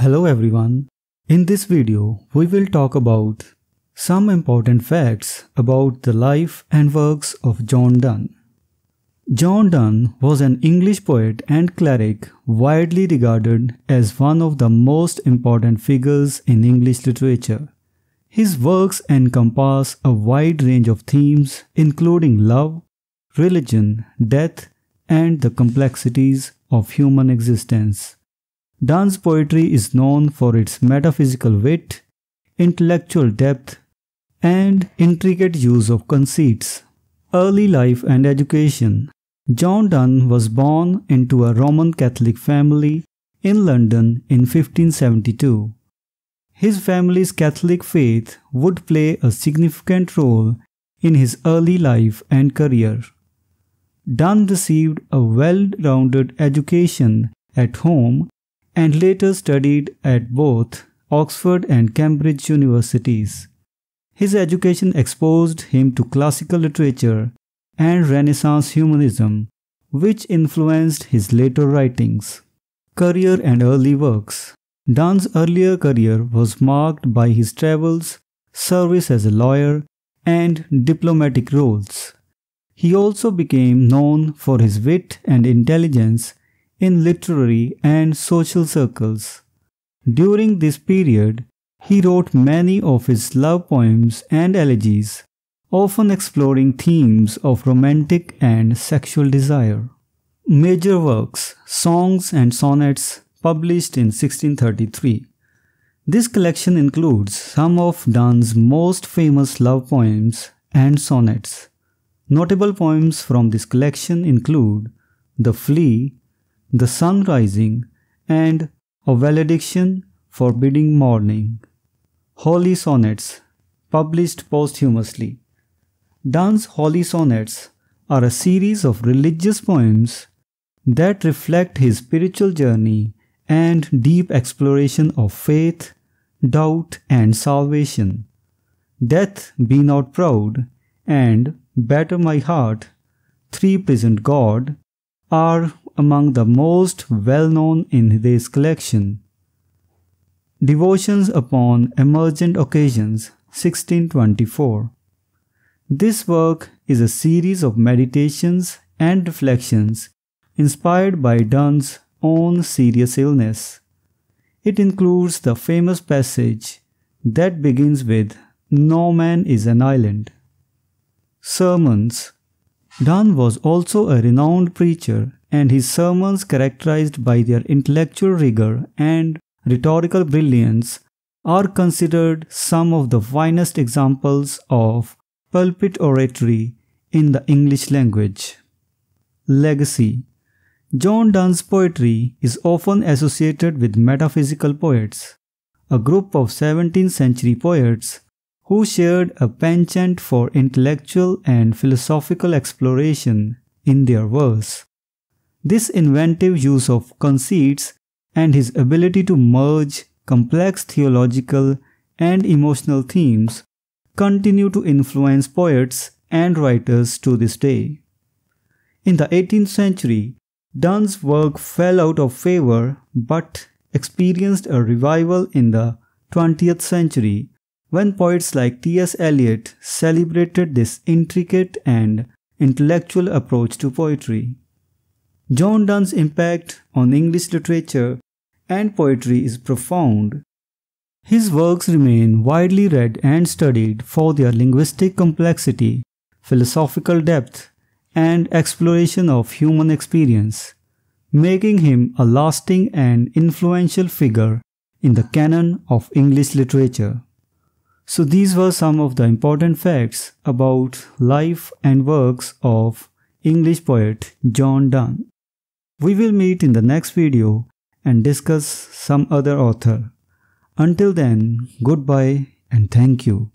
Hello everyone. In this video, we will talk about some important facts about the life and works of John Donne. John Donne was an English poet and cleric widely regarded as one of the most important figures in English literature. His works encompass a wide range of themes including love, religion, death, and the complexities of human existence. Donne's poetry is known for its metaphysical wit, intellectual depth, and intricate use of conceits. Early life and education. John Donne was born into a Roman Catholic family in London in 1572. His family's Catholic faith would play a significant role in his early life and career. Donne received a well-rounded education at home and later studied at both Oxford and Cambridge universities. His education exposed him to classical literature and Renaissance humanism, which influenced his later writings. Career and early works. Donne's earlier career was marked by his travels, service as a lawyer, and diplomatic roles. He also became known for his wit and intelligence in literary and social circles. During this period, he wrote many of his love poems and elegies, often exploring themes of romantic and sexual desire. Major works: Songs and Sonnets, published in 1633. This collection includes some of Donne's most famous love poems and sonnets. Notable poems from this collection include The Flea, The Sun Rising, and A Valediction Forbidding Mourning. Holy Sonnets, published posthumously. Donne's Holy Sonnets are a series of religious poems that reflect his spiritual journey and deep exploration of faith, doubt, and salvation. Death, Be Not Proud, and Batter My Heart, 3 Present God, are among the most well-known in this collection. Devotions upon Emergent Occasions, 1624. This work is a series of meditations and reflections inspired by Donne's own serious illness. It includes the famous passage that begins with, "No man is an island." Sermons. Donne was also a renowned preacher, and his sermons, characterized by their intellectual rigor and rhetorical brilliance, are considered some of the finest examples of pulpit oratory in the English language. Legacy. John Donne's poetry is often associated with metaphysical poets, a group of 17th century poets who shared a penchant for intellectual and philosophical exploration in their verse. This inventive use of conceits and his ability to merge complex theological and emotional themes continue to influence poets and writers to this day. In the 18th century, Donne's work fell out of favor but experienced a revival in the 20th century when poets like T.S. Eliot celebrated this intricate and intellectual approach to poetry. John Donne's impact on English literature and poetry is profound. His works remain widely read and studied for their linguistic complexity, philosophical depth, and exploration of human experience, making him a lasting and influential figure in the canon of English literature. So these were some of the important facts about life and works of English poet John Donne. We will meet in the next video and discuss some other author. Until then, goodbye and thank you.